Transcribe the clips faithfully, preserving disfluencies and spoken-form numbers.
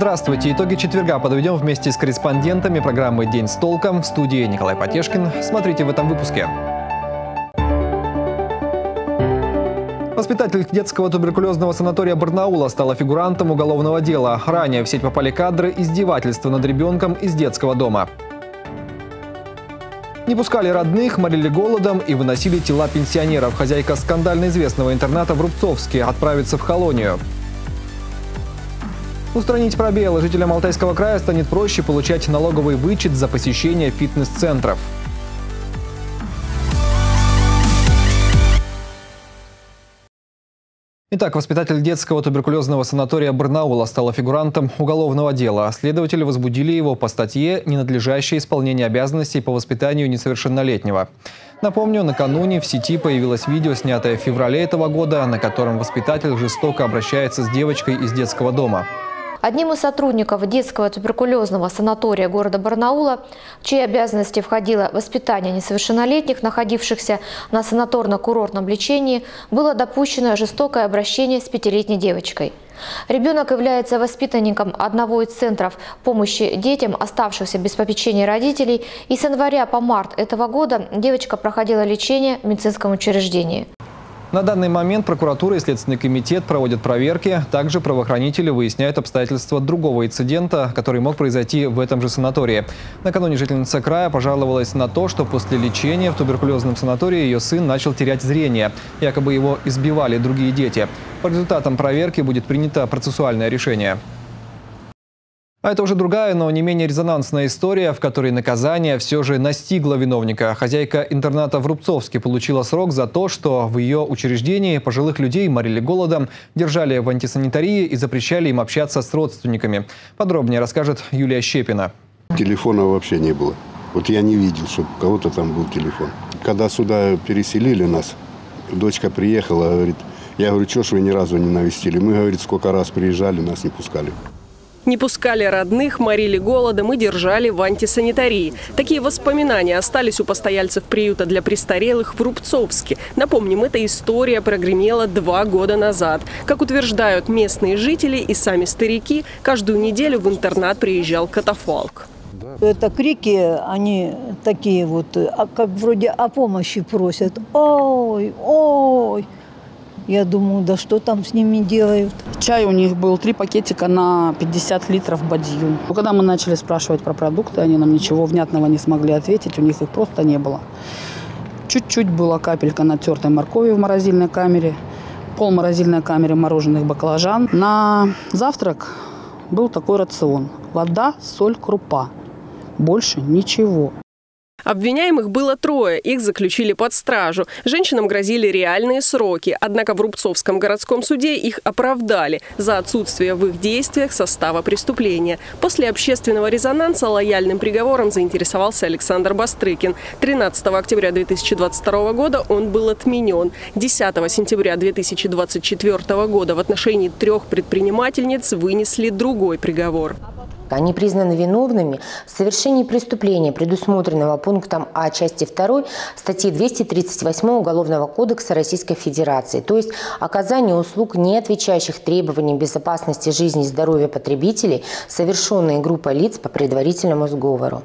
Здравствуйте! Итоги четверга подведем вместе с корреспондентами программы «День с толком». В студии Николай Потешкин. Смотрите в этом выпуске. Воспитатель детского туберкулезного санатория Барнаула стала фигурантом уголовного дела. Ранее в сеть попали кадры издевательства над ребенком из детского дома. Не пускали родных, морили голодом и выносили тела пенсионеров. Хозяйка скандально известного интерната в Рубцовске отправится в колонию. Устранить пробелы жителям Алтайского края станет проще получать налоговый вычет за посещение фитнес-центров. Итак, воспитатель детского туберкулезного санатория Барнаула стала фигурантом уголовного дела. Следователи возбудили его по статье «Ненадлежащее исполнение обязанностей по воспитанию несовершеннолетнего». Напомню, накануне в сети появилось видео, снятое в феврале этого года, на котором воспитатель жестоко обращается с девочкой из детского дома. Одним из сотрудников детского туберкулезного санатория города Барнаула, в чьи обязанности входило воспитание несовершеннолетних, находившихся на санаторно-курортном лечении, было допущено жестокое обращение с пятилетней девочкой. Ребенок является воспитанником одного из центров помощи детям, оставшихся без попечения родителей, и с января по март этого года девочка проходила лечение в медицинском учреждении. На данный момент прокуратура и Следственный комитет проводят проверки. Также правоохранители выясняют обстоятельства другого инцидента, который мог произойти в этом же санатории. Накануне жительница края пожаловалась на то, что после лечения в туберкулезном санатории ее сын начал терять зрение. Якобы его избивали другие дети. По результатам проверки будет принято процессуальное решение. А это уже другая, но не менее резонансная история, в которой наказание все же настигло виновника. Хозяйка интерната в Рубцовске получила срок за то, что в ее учреждении пожилых людей морили голодом, держали в антисанитарии и запрещали им общаться с родственниками. Подробнее расскажет Юлия Щепина. Телефона вообще не было. Вот я не видел, чтобы у кого-то там был телефон. Когда сюда переселили нас, дочка приехала, говорит, я говорю, что ж вы ни разу не навестили? Мы, говорит, сколько раз приезжали, нас не пускали. Не пускали родных, морили голодом и держали в антисанитарии. Такие воспоминания остались у постояльцев приюта для престарелых в Рубцовске. Напомним, эта история прогремела два года назад. Как утверждают местные жители и сами старики, каждую неделю в интернат приезжал катафалк. Это крики, они такие вот, как вроде о помощи просят. Ой, ой. Я думаю, да что там с ними делают? Чай у них был, три пакетика на пятьдесят литров бадью. Но когда мы начали спрашивать про продукты, они нам ничего внятного не смогли ответить, у них их просто не было. Чуть-чуть была капелька натертой моркови в морозильной камере, пол морозильной камеры мороженых баклажан. На завтрак был такой рацион. Вода, соль, крупа. Больше ничего. Обвиняемых было трое, их заключили под стражу. Женщинам грозили реальные сроки, однако в Рубцовском городском суде их оправдали за отсутствие в их действиях состава преступления. После общественного резонанса лояльным приговором заинтересовался Александр Бастрыкин. тринадцатого октября две тысячи двадцать второго года он был отменен. десятого сентября две тысячи двадцать четвёртого года в отношении трех предпринимательниц вынесли другой приговор. Они признаны виновными в совершении преступления, предусмотренного пунктом А части второй статьи двести тридцать восьмой Уголовного кодекса Российской Федерации, то есть оказание услуг, не отвечающих требованиям безопасности жизни и здоровья потребителей, совершенные группой лиц по предварительному сговору.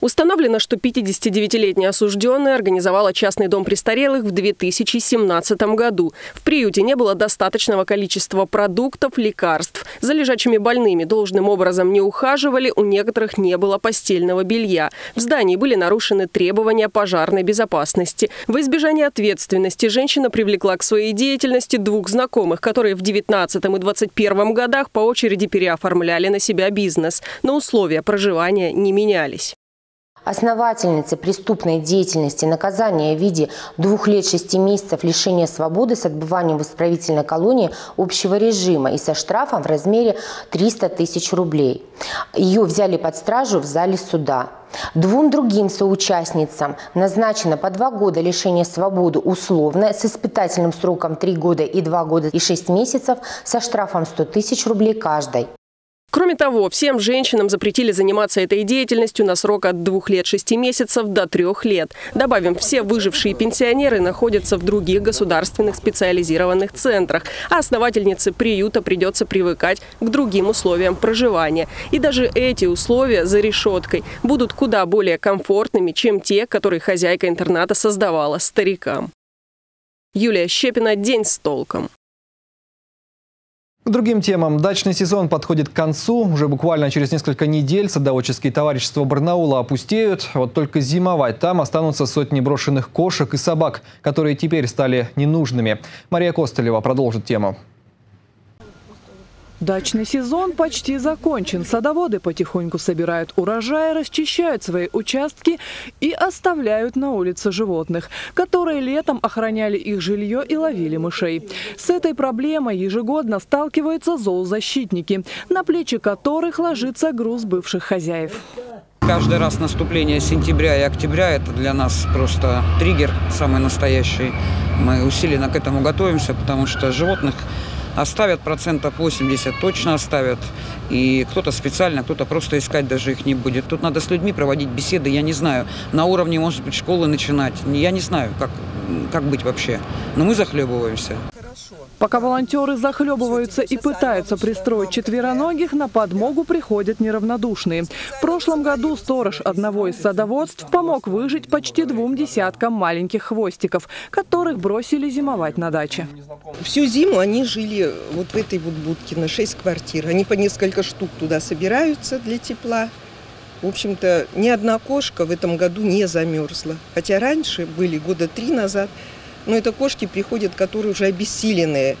Установлено, что пятидесятидевятилетняя осужденная организовала частный дом престарелых в две тысячи семнадцатом году. В приюте не было достаточного количества продуктов, лекарств. За лежачими больными должным образом не ухаживали, у некоторых не было постельного белья. В здании были нарушены требования пожарной безопасности. Во избежание ответственности женщина привлекла к своей деятельности двух знакомых, которые в девятнадцатом и двадцать первом годах по очереди переоформляли на себя бизнес. Но условия проживания не менялись. Основательнице преступной деятельности наказание в виде двух лет шести месяцев лишения свободы с отбыванием в исправительной колонии общего режима и со штрафом в размере триста тысяч рублей. Ее взяли под стражу в зале суда. Двум другим соучастницам назначено по два года лишения свободы условно с испытательным сроком три года и два года и шесть месяцев со штрафом сто тысяч рублей каждой. Кроме того, всем женщинам запретили заниматься этой деятельностью на срок от двух лет шести месяцев до трёх лет. Добавим, все выжившие пенсионеры находятся в других государственных специализированных центрах, а основательнице приюта придется привыкать к другим условиям проживания. И даже эти условия за решеткой будут куда более комфортными, чем те, которые хозяйка интерната создавала старикам. Юлия Щепина, «День с толком». К другим темам. Дачный сезон подходит к концу. Уже буквально через несколько недель садоводческие товарищества Барнаула опустеют. Вот только зимовать там останутся сотни брошенных кошек и собак, которые теперь стали ненужными. Мария Костолева продолжит тему. Дачный сезон почти закончен. Садоводы потихоньку собирают урожай, расчищают свои участки и оставляют на улице животных, которые летом охраняли их жилье и ловили мышей. С этой проблемой ежегодно сталкиваются зоозащитники, на плечи которых ложится груз бывших хозяев. Каждый раз наступление сентября и октября – это для нас просто триггер самый настоящий. Мы усиленно к этому готовимся, потому что животных оставят процентов восемьдесят, точно оставят. И кто-то специально, кто-то просто искать даже их не будет. Тут надо с людьми проводить беседы, я не знаю. На уровне, может быть, школы начинать. Я не знаю, как, как быть вообще. Но мы захлебываемся. Пока волонтеры захлебываются и пытаются пристроить четвероногих, на подмогу приходят неравнодушные. В прошлом году сторож одного из садоводств помог выжить почти двум десяткам маленьких хвостиков, которых бросили зимовать на даче. Всю зиму они жили вот в этой вот будке на шесть квартир. Они по несколько штук туда собираются для тепла. В общем-то, ни одна кошка в этом году не замерзла. Хотя раньше, были года три назад, но это кошки приходят, которые уже обессиленные.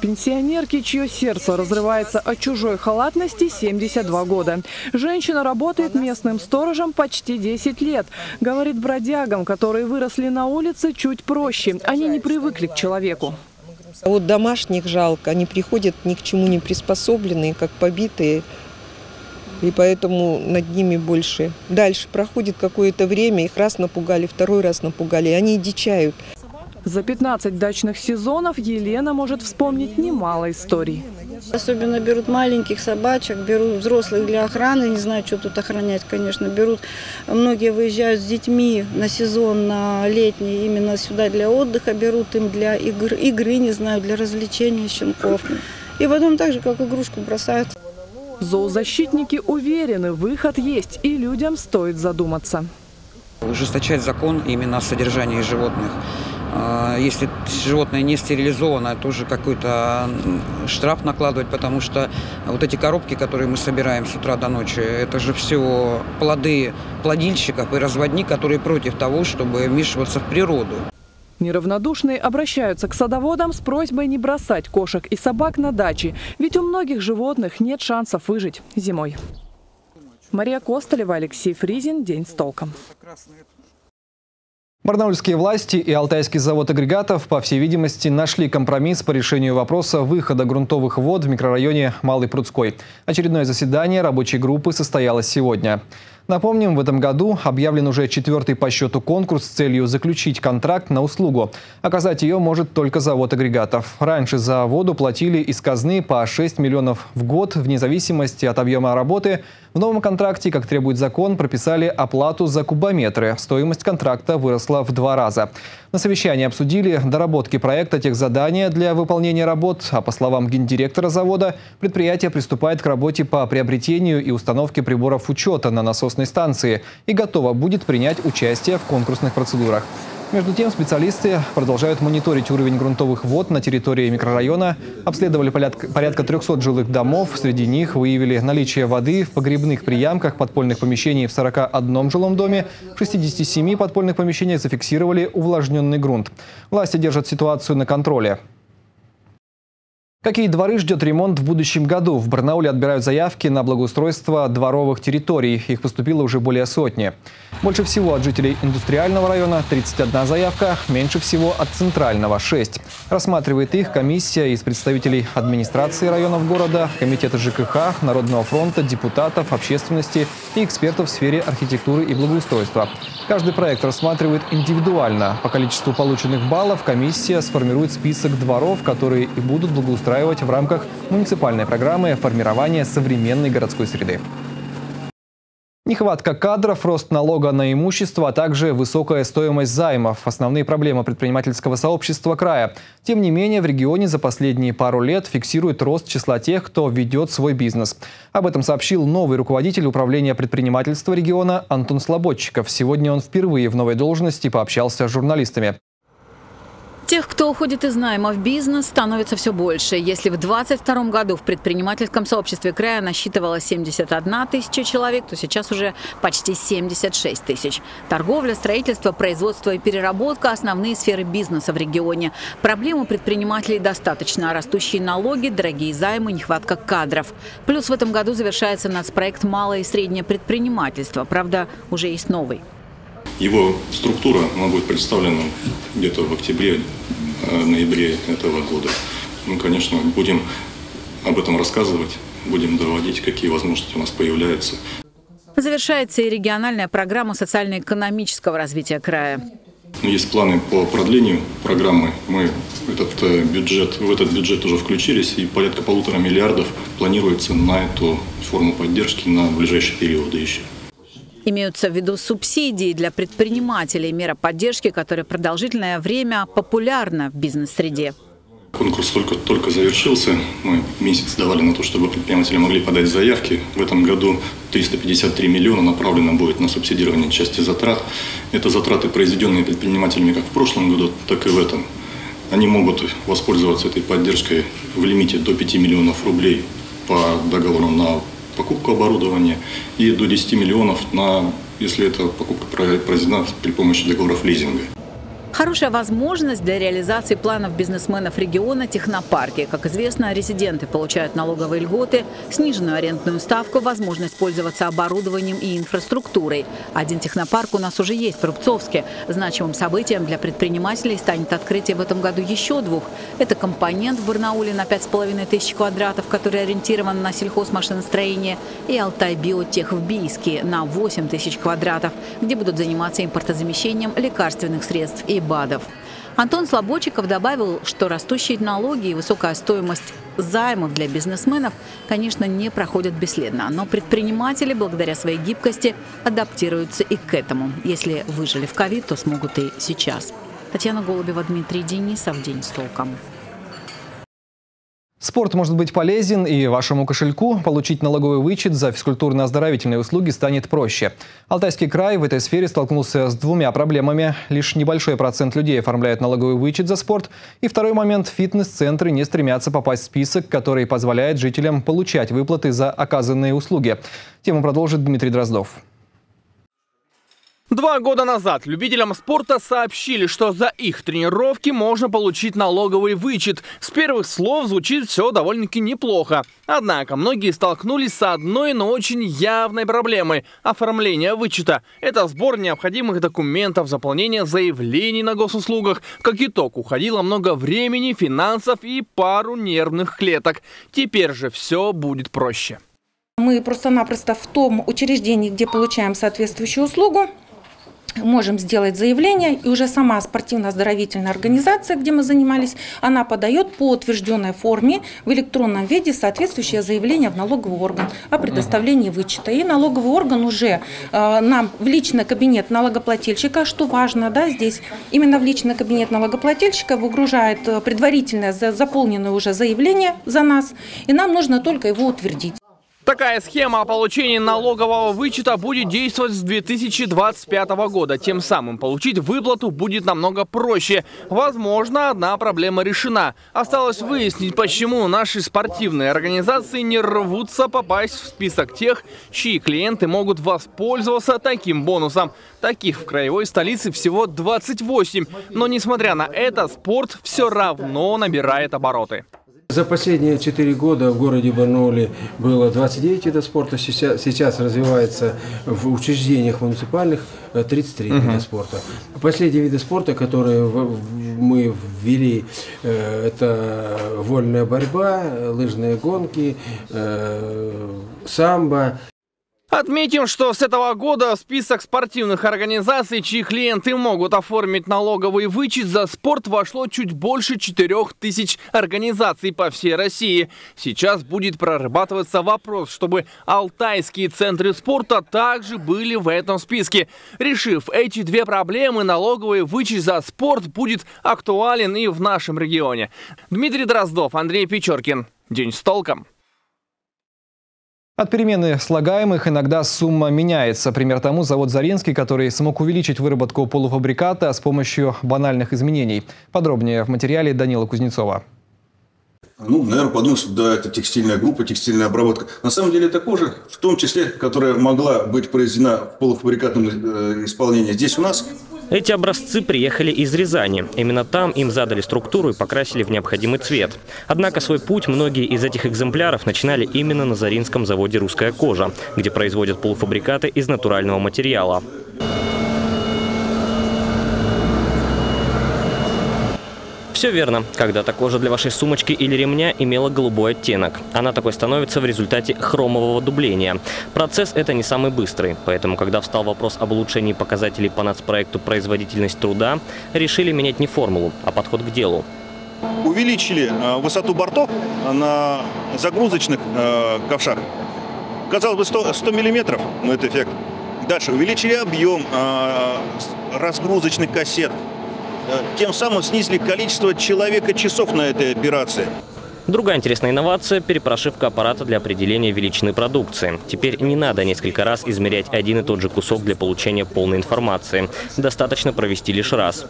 Пенсионерки, чье сердце разрывается от чужой халатности, семьдесят два года. Женщина работает местным сторожем почти десять лет. Говорит, бродягам, которые выросли на улице, чуть проще. Они не привыкли к человеку. Вот домашних жалко. Они приходят ни к чему не приспособленные, как побитые. И поэтому над ними больше. Дальше проходит какое-то время, их раз напугали, второй раз напугали. И они дичают. За пятнадцать дачных сезонов Елена может вспомнить немало историй. Особенно берут маленьких собачек, берут взрослых для охраны, не знаю, что тут охранять, конечно, берут. Многие выезжают с детьми на сезон, на летний, именно сюда для отдыха, берут им для игр, игры, не знаю, для развлечения щенков. И потом так же, как игрушку, бросают. Зоозащитники уверены, выход есть, и людям стоит задуматься. Ужесточать закон именно о содержании животных. Если животное не стерилизовано, то уже какой-то штраф накладывать, потому что вот эти коробки, которые мы собираем с утра до ночи, это же все плоды плодильщиков и разводни, которые против того, чтобы вмешиваться в природу. Неравнодушные обращаются к садоводам с просьбой не бросать кошек и собак на даче, ведь у многих животных нет шансов выжить зимой. Мария Костолева, Алексей Фризин, «День с толком». Барнаульские власти и Алтайский завод агрегатов, по всей видимости, нашли компромисс по решению вопроса выхода грунтовых вод в микрорайоне Малый Прудской. Очередное заседание рабочей группы состоялось сегодня. Напомним, в этом году объявлен уже четвертый по счету конкурс с целью заключить контракт на услугу. Оказать ее может только завод агрегатов. Раньше за воду платили из казны по шесть миллионов в год, вне зависимости от объема работы. В новом контракте, как требует закон, прописали оплату за кубометры. Стоимость контракта выросла в два раза. На совещании обсудили доработки проекта техзадания для выполнения работ, а по словам гендиректора завода, предприятие приступает к работе по приобретению и установке приборов учета на насосной станции и готово будет принять участие в конкурсных процедурах. Между тем, специалисты продолжают мониторить уровень грунтовых вод на территории микрорайона, обследовали порядка трёхсот жилых домов, среди них выявили наличие воды в погребных приямках подпольных помещений в сорока одном жилом доме, в шестидесяти семи подпольных помещениях зафиксировали увлажненный грунт. Власти держат ситуацию на контроле. Какие дворы ждет ремонт в будущем году? В Барнауле отбирают заявки на благоустройство дворовых территорий. Их поступило уже более сотни. Больше всего от жителей индустриального района – тридцать одна заявка, меньше всего от центрального – шесть. Рассматривает их комиссия из представителей администрации районов города, комитета ЖКХ, Народного фронта, депутатов, общественности и экспертов в сфере архитектуры и благоустройства. Каждый проект рассматривает индивидуально. По количеству полученных баллов комиссия сформирует список дворов, которые и будут благоустраивать в рамках муниципальной программы формирования современной городской среды. Нехватка кадров, рост налога на имущество, а также высокая стоимость займов – основные проблемы предпринимательского сообщества края. Тем не менее, в регионе за последние пару лет фиксирует рост числа тех, кто ведет свой бизнес. Об этом сообщил новый руководитель управления предпринимательства региона Антон Слободчиков. Сегодня он впервые в новой должности пообщался с журналистами. Тех, кто уходит из найма в бизнес, становится все больше. Если в две тысячи двадцать втором году в предпринимательском сообществе края насчитывалось семьдесят одна тысяча человек, то сейчас уже почти семьдесят шесть тысяч. Торговля, строительство, производство и переработка – основные сферы бизнеса в регионе. Проблем у предпринимателей достаточно. Растущие налоги, дорогие займы, нехватка кадров. Плюс в этом году завершается нацпроект «Малое и среднее предпринимательство». Правда, уже есть новый. Его структура, она будет представлена где-то в октябре-ноябре этого года. Мы, конечно, будем об этом рассказывать, будем доводить, какие возможности у нас появляются. Завершается и региональная программа социально-экономического развития края. Есть планы по продлению программы. Мы этот бюджет, в этот бюджет уже включились, и порядка полутора миллиардов планируется на эту форму поддержки на ближайшие периоды еще. Имеются в виду субсидии для предпринимателей, мера поддержки, которая продолжительное время популярна в бизнес-среде. Конкурс только-только завершился. Мы месяц давали на то, чтобы предприниматели могли подать заявки. В этом году триста пятьдесят три миллиона направлено будет на субсидирование части затрат. Это затраты, произведенные предпринимателями как в прошлом году, так и в этом. Они могут воспользоваться этой поддержкой в лимите до пяти миллионов рублей по договору на покупку оборудования и до десяти миллионов, на, если эта покупка произведена при помощи договоров лизинга. Хорошая возможность для реализации планов бизнесменов региона – технопарки. Как известно, резиденты получают налоговые льготы, сниженную арендную ставку, возможность пользоваться оборудованием и инфраструктурой. Один технопарк у нас уже есть в Рубцовске. Значимым событием для предпринимателей станет открытие в этом году еще двух. Это компонент в Барнауле на пять с половиной тысяч квадратов, который ориентирован на сельхозмашиностроение, и Алтай-Биотех в Бийске на восемь тысяч квадратов, где будут заниматься импортозамещением лекарственных средств и БАДов. Антон Слободчиков добавил, что растущие налоги и высокая стоимость займов для бизнесменов, конечно, не проходят бесследно. Но предприниматели, благодаря своей гибкости, адаптируются и к этому. Если выжили в ковид, то смогут и сейчас. Татьяна Голубева, Дмитрий Денисов. День с толком. Спорт может быть полезен и вашему кошельку. Получить налоговый вычет за физкультурно-оздоровительные услуги станет проще. Алтайский край в этой сфере столкнулся с двумя проблемами. Лишь небольшой процент людей оформляет налоговый вычет за спорт. И второй момент – фитнес-центры не стремятся попасть в список, который позволяет жителям получать выплаты за оказанные услуги. Тему продолжит Дмитрий Дроздов. Два года назад любителям спорта сообщили, что за их тренировки можно получить налоговый вычет. С первых слов звучит все довольно-таки неплохо. Однако многие столкнулись с одной, но очень явной проблемой – оформление вычета. Это сбор необходимых документов, заполнение заявлений на госуслугах. Как итог, уходило много времени, финансов и пару нервных клеток. Теперь же все будет проще. Мы просто-напросто в том учреждении, где получаем соответствующую услугу, можем сделать заявление, и уже сама спортивно-оздоровительная организация, где мы занимались, она подает по утвержденной форме в электронном виде соответствующее заявление в налоговый орган о предоставлении вычета. И налоговый орган уже э, нам в личный кабинет налогоплательщика, что важно, да, здесь именно в личный кабинет налогоплательщика выгружает предварительное заполненное уже заявление за нас, и нам нужно только его утвердить. Такая схема о получении налогового вычета будет действовать с две тысячи двадцать пятого года. Тем самым получить выплату будет намного проще. Возможно, одна проблема решена. Осталось выяснить, почему наши спортивные организации не рвутся попасть в список тех, чьи клиенты могут воспользоваться таким бонусом. Таких в краевой столице всего двадцать восемь. Но несмотря на это, спорт все равно набирает обороты. За последние четыре года в городе Барнауле было двадцать девять видов спорта, сейчас, сейчас развивается в учреждениях муниципальных тридцать три угу. вида спорта. Последние виды спорта, которые мы ввели, это вольная борьба, лыжные гонки, самбо. Отметим, что с этого года список спортивных организаций, чьи клиенты могут оформить налоговый вычет за спорт, вошло чуть больше четырёх тысяч организаций по всей России. Сейчас будет прорабатываться вопрос, чтобы алтайские центры спорта также были в этом списке. Решив эти две проблемы, налоговый вычет за спорт будет актуален и в нашем регионе. Дмитрий Дроздов, Андрей Печеркин. День с толком. От перемены слагаемых иногда сумма меняется. Пример тому завод «Заринский», который смог увеличить выработку полуфабриката с помощью банальных изменений. Подробнее в материале Даниила Кузнецова. Ну, наверное, подумал, что да, это текстильная группа, текстильная обработка. На самом деле, это кожа, в том числе, которая могла быть произведена в полуфабрикатном исполнении здесь у нас. Эти образцы приехали из Рязани. Именно там им задали структуру и покрасили в необходимый цвет. Однако свой путь многие из этих экземпляров начинали именно на Заринском заводе «Русская кожа», где производят полуфабрикаты из натурального материала. Все верно. Когда-то кожа для вашей сумочки или ремня имела голубой оттенок. Она такой становится в результате хромового дубления. Процесс это не самый быстрый. Поэтому, когда встал вопрос об улучшении показателей по нацпроекту «Производительность труда», решили менять не формулу, а подход к делу. Увеличили высоту бортов на загрузочных ковшах. Казалось бы, сто миллиметров, но это эффект. Дальше увеличили объем разгрузочных кассет. Тем самым снизили количество человека-часов на этой операции. Другая интересная инновация – перепрошивка аппарата для определения величины продукции. Теперь не надо несколько раз измерять один и тот же кусок для получения полной информации. Достаточно провести лишь раз.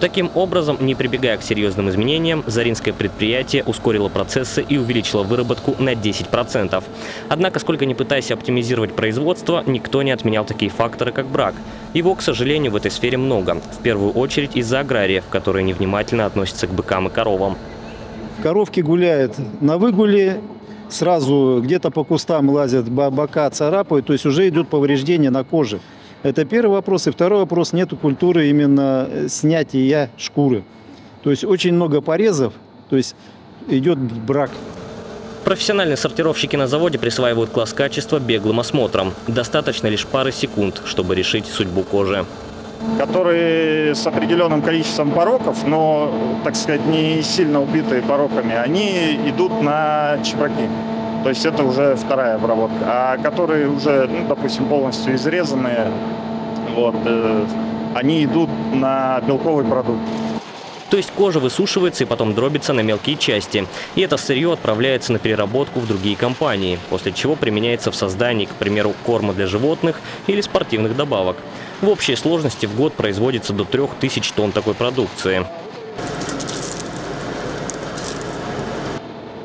Таким образом, не прибегая к серьезным изменениям, заринское предприятие ускорило процессы и увеличило выработку на десять процентов. Однако, сколько ни пытайся оптимизировать производство, никто не отменял такие факторы, как брак. Его, к сожалению, в этой сфере много. В первую очередь из-за аграриев, которые невнимательно относятся к быкам и коровам. Коровки гуляют на выгуле, сразу где-то по кустам лазят, бока царапают, то есть уже идут повреждения на коже. Это первый вопрос. И второй вопрос – нету культуры именно снятия шкуры. То есть очень много порезов, то есть идет брак. Профессиональные сортировщики на заводе присваивают класс качества беглым осмотром. Достаточно лишь пары секунд, чтобы решить судьбу кожи. Которые с определенным количеством пороков, но, так сказать, не сильно убитые пороками, они идут на чепраки. То есть это уже вторая обработка. А которые уже, ну, допустим, полностью изрезанные, вот, э, они идут на белковый продукт. То есть кожа высушивается и потом дробится на мелкие части. И это сырье отправляется на переработку в другие компании, после чего применяется в создании, к примеру, корма для животных или спортивных добавок. В общей сложности в год производится до трёх тысяч тонн такой продукции.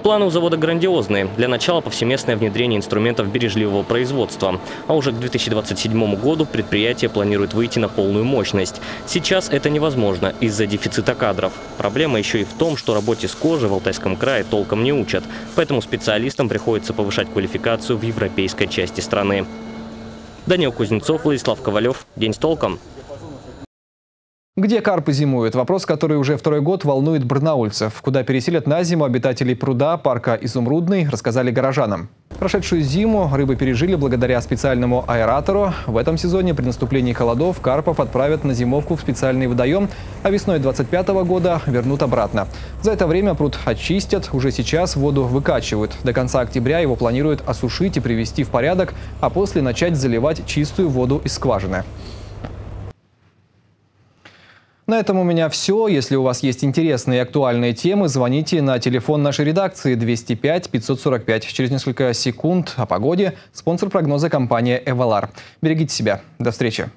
Планы у завода грандиозные. Для начала повсеместное внедрение инструментов бережливого производства. А уже к две тысячи двадцать седьмому году предприятие планирует выйти на полную мощность. Сейчас это невозможно из-за дефицита кадров. Проблема еще и в том, что работе с кожей в Алтайском крае толком не учат. Поэтому специалистам приходится повышать квалификацию в европейской части страны. Даниил Кузнецов, Владислав Ковалев. День с толком. Где карпы зимуют? Вопрос, который уже второй год волнует барнаульцев. Куда переселят на зиму обитателей пруда парка «Изумрудный», рассказали горожанам. Прошедшую зиму рыбы пережили благодаря специальному аэратору. В этом сезоне при наступлении холодов карпов отправят на зимовку в специальный водоем, а весной две тысячи двадцать пятого года вернут обратно. За это время пруд очистят, уже сейчас воду выкачивают. До конца октября его планируют осушить и привести в порядок, а после начать заливать чистую воду из скважины. На этом у меня все. Если у вас есть интересные и актуальные темы, звоните на телефон нашей редакции двести пять пятьсот сорок пять. Через несколько секунд о погоде. Спонсор прогноза – компания Evalar. Берегите себя. До встречи.